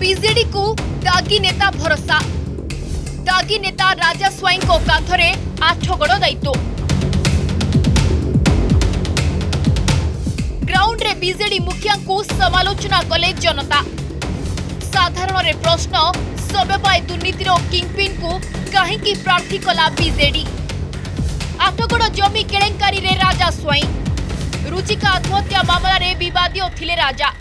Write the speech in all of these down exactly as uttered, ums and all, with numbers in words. BJD को दागी नेता भरोसा। दागी नेता राजा स्वाइन को कांधरे आठगड़ दायित्व। ग्राउंड रे बीजेडी मुखिया को समालोचना कले जनता। साधारण रे प्रश्न सबेपाई दुर्नीतिर किंगपिन को कहीं प्रार्थी कला बीजेडी। आठगड़ जमी केलेंकारी रे राजा स्वाइन। रुचिका आत्महत्या मामला रे विवादी थिले राजा।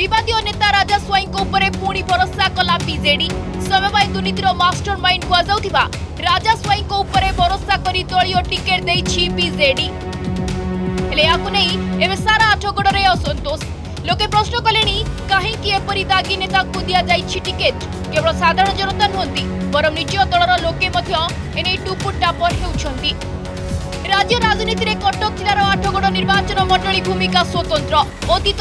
विवादी नेता राजा स्वाइन को उपरे पूरी भरोसा कला बीजेडी। सबेबाई दुर्नीतिर मास्टरमाइंड को जाउथिबा राजा स्वाइन को उपरे भरोसा करी दलियों टिकेट देछि बीजेडी। हेले याकु नै एबे सारा आठगड़ रे असंतोष। लोके प्रश्न कलेनी काहे कि एपरि दागी नेता को दिया जाइछि टिकेट। केवल साधारण जनता नहुंती बरम निज दलर लोके मध्य एने टुपुटापर हेउछंती। राज्य राजनीति में कटक जिलार आठगड़ निर्वाचन मंडली भूमिका स्वतंत्र। अतीत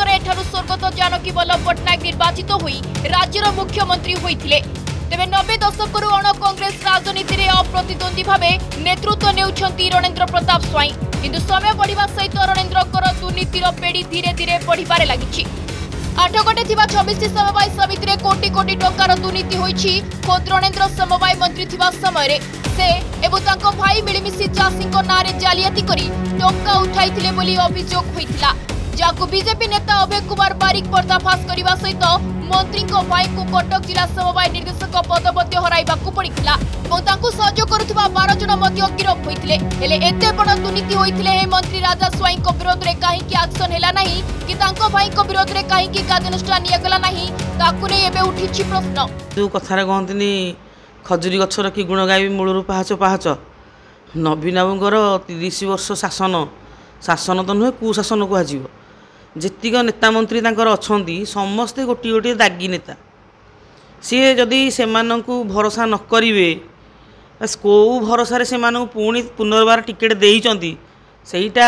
स्वर्गत जानकी वल्लभ पट्टनायक निर्वाचित हुई राज्यर मुख्यमंत्री होते। तेज नबे दशकू अण कांग्रेस राजनीति में अप्रतिद्वंदी भाव नेतृत्व ने रणेंद्र प्रताप स्वाई। किंतु समय बढ़िया सहित रणेंद्र दुर्नीतिर पेढ़ी धीरे धीरे बढ़िबार लगी। आठगड़े छब्बीस समवाय समिति कोटी कोटी टंकार दुर्नीति होई। खोद रणेंद्र समवाय मंत्री थिबा समय से एवं तांको भाई मिलमिशी चाषी ना जालियाती करी टंका उठाई थिले बोली अभियोग होइथिला। जाकु बीजेपी नेता अभय कुमार बारिक पर्दाफाश करने सहित मंत्री भाई को कटक जिला समवाय निर्देशक पद मध्य हराइबाकु पड़िथिला। सहयोग करुथिबा बारह जन मध्य गिरफ होइथिले। हेले एते बड़ दुर्नीति होइथिले हे मंत्री राजा स्वाइन को विरोध रे काहे कि एक्शन हेला नाही कि तांको भाई को विरोध रे काहे कि कार्यानुष्ठान निया गला नाही ताकु ने एबे उठिछि प्रश्न। जो कथार कहंतनी खजुरी गछर कि गुण गायबी मूलर पहाच पहाच। नवीन बाबूर तीस वर्ष शासन शासन तो नुहे कुशासन कह। जितक नेता मंत्री अच्छा समस्ते गोटे गोटे दागी नेता। सी जदि से भरोसा न करेंगे बस कौ भरोसा से पुणी पुनर्बार टिकेट देइचंती सेटा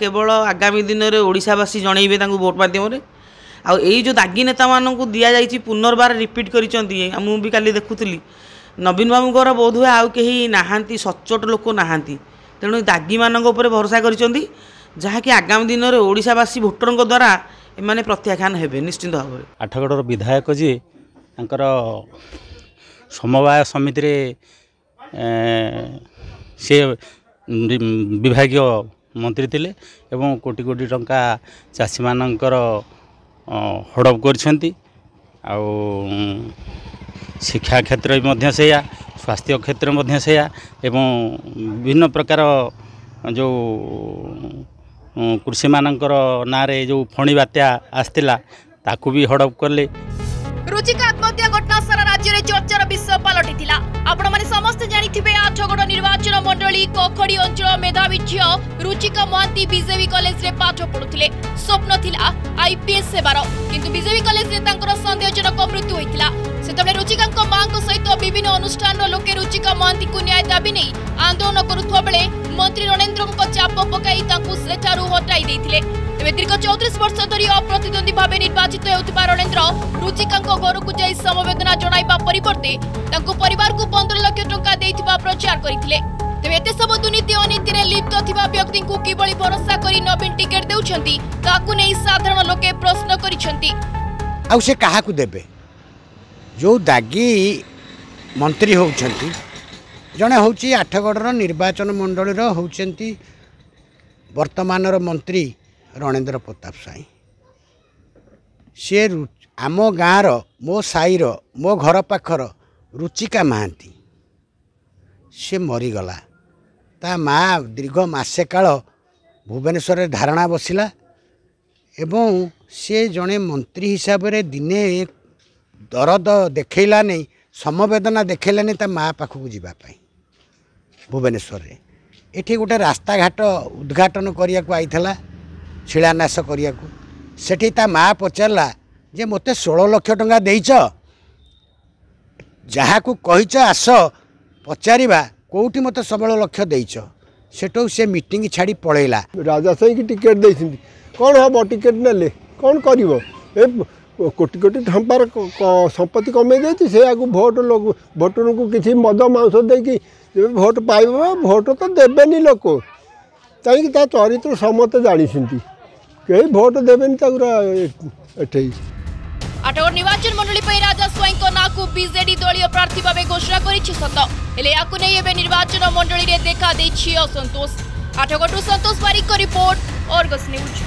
केवल आगामी दिन में ओडिशावासी जणैबे भोट माध्यम। आ जो दागी नेता मानू दि जाए पुनर्बार रिपीट करी का देखुली। नवीन बाबूर बोध हुए आउ कहीं नहांती सचोट लोक नहांती तेणु दागी मानक उपर भरोसा करिसेंती जहाँकि आगामी दिन में ओडिशावासी भोटर द्वारा एमाने प्रत्याख्यान हेबे निश्चिंत भाव में। आठगड़ विधायक जी तांकर समवाय समिति रे से विभागीय मंत्री थिले एवं कोटी कोटी टंका चाषी मानकर हड़प कर। शिक्षा क्षेत्र में सेया, स्वास्थ्य क्षेत्र में सेया एवं विभिन्न प्रकार जो कृषि मानकर नारे जो फणी बात्या आसला ताकू भी हड़प कले। रुचिका आत्महत्या घटना सारा राज्य में चर्चार विषय पलटि। आपण मैंने समस्ते जानी आठगड़ निर्वाचन मंडली कखड़ी अंचल मेधावी झील रुचिका महांती बीजेपी कॉलेज रे पाठ पढ़ुथिले। स्वप्न थिला आईपीएस सेवार किंतु बीजेपी कॉलेज रे तांकर संदेहजनक मृत्यु होइतिला। सेतबेले रुचिका मां सहित विभिन्न अनुष्ठान लोके रुचिका महांती को न्याय दाबी नहीं आंदोलन करुवा बेले मंत्री रणेंद्र चाप पकाई हटाई देथिले। तेज दीर्घ चौतीस वर्ष धरी अप्रतिद्वंदी भाव निर्वाचित होता रणेंद्र रुचिका घर को जाई समवेदना जणाइबा परिवर्ते परिवार को पंद्रह लाख टंका देथिबा प्रचार करथिले। तेज एते सब दुर्नीति अनीति रे लिप्त थिबा व्यक्ति को किबळी भरोसा करी नवीन टिकेट देउछंती ताकु नै साधारण लोके प्रश्न करिसंती। आ से काहाकु देबे जो दागी मंत्री होउछंती जणे होउची आठगड़र निर्वाचन मंडलीर होउछंती वर्तमानर मंत्री रणेंद्र प्रताप साई। सी आम गाँव रो मो साईर मो घर पाखर रुचिका महांती सी मरीगला। ता माँ दीर्घ मसे काल भुवनेश्वर धारणा बसला एवं सी जड़े मंत्री हिसाब से दिने दरद देखला नहीं समवेदना देखला नहीं ता माँ पाखक जावाई भुवनेश्वर ये गोटे रास्ता घाट उद्घाटन करने को आई शिलान्यास करने को सेठी ता माँ पचारला जे मते सोलह लाख टंका देइछ जहाँ को कहीच आस पचारिबा कोठी मते सोलह लाख देइछ सेटो से मीटिंग छाड़ी पळैला। राजा साई की टिकेट देइथिन कोन हबो टिकेट नेले कोन करिवो ए कोटी कोटी ढंपार संपत्ति कमे देथि से आगु वोट लोग वोटर को किछि मद मांस देकी वोट पाइबो वोट तो देबेनी लोक ताई ता चरित्र समते जानिसिंती केही वोट देबेनी ता एठै। आठगढ़ निर्वाचन मंडली पर राजा स्वाई ना बीजेडी दलीय प्रार्थी भाव घोषणा करवाचन मंडली में देखा असंतोष। आठगढ़ संतोष बारिक रिपोर्ट और गस न्यूज।